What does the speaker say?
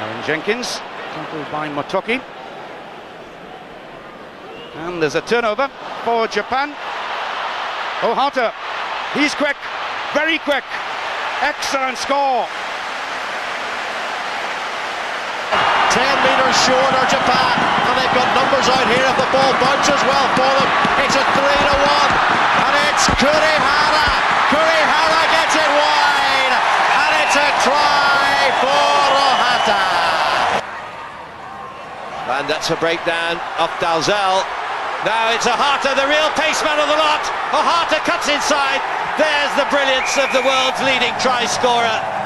Aaron Jenkins, tackled by Motoki. And there's a turnover for Japan. Ohata, he's quick, very quick. Excellent score. 10 metres short are Japan, and they've got numbers out here if the ball bounces well for them. It's a 3-1, and it's Kurihara. Kurihara gets it wide, and it's a try for Ohata. And that's a breakdown of Dalzell. Now it's Ohata, the real paceman of the lot. Ohata cuts inside. There's the brilliance of the world's leading try scorer.